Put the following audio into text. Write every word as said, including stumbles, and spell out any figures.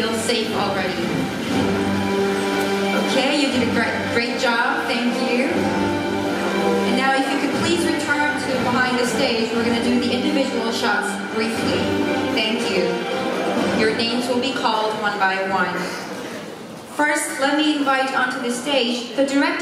feel safe already. Okay, you did a great, great job, thank you. And now if you could please return to behind the stage, we're gonna do the individual shots briefly. Thank you. Your names will be called one by one. First, let me invite onto the stage the director.